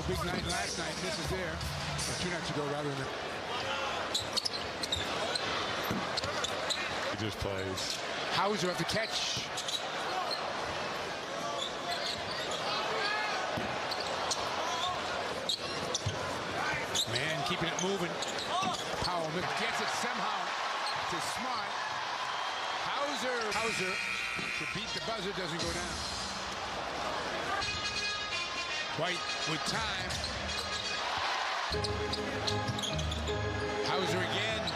Powell, big night last night, misses there. Or 2 nights ago, rather than. He just plays. Hauser at the catch. Man, keeping it moving. Powell gets it somehow to Smart. Hauser to beat the buzzer, doesn't go down. White with time. Hauser again.